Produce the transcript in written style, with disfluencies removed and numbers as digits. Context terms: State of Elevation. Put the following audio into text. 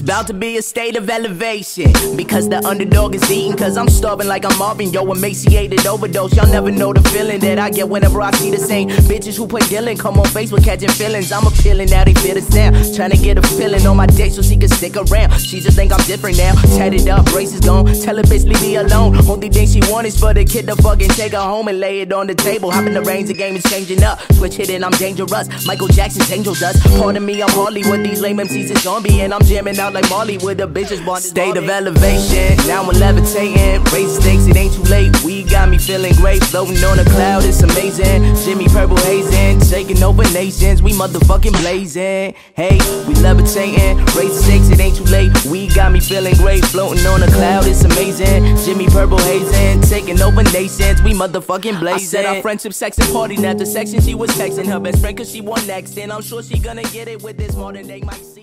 It's about to be a state of elevation, because the underdog is eating, cause I'm starving like I'm Marvin. Yo, emaciated overdose, y'all never know the feeling that I get whenever I see the same bitches who play Dylan come on Facebook catching feelings. I'm appealing, now they feel the sound, trying to get a feeling on my dick so she can stick around. She just think I'm different now, tatted up, braces gone, tell her bitch leave me alone. Only thing she want is for the kid to fucking take her home and lay it on the table. Hop in the reins, the game is changing up, switch hit and I'm dangerous, Michael Jackson's angel dust. Pardon me, I'm Harley, what these lame MCs is zombie, and I'm jamming out like Marley with the bitches bond. State of elevation, now I'm levitating, raise stakes, it ain't too late. We got me feeling great, floating on a cloud, it's amazing. Jimmy Purple hazing, taking over nations, we motherfucking blazing. Hey, we levitating, raise stakes, it ain't too late. We got me feeling great, floating on a cloud, it's amazing. Jimmy Purple hazing, taking over nations, we motherfucking blazing. I said our friendship, sex, and party, not the section. She was texting her best friend cause she won next, and I'm sure she gonna get it with this more than they might see.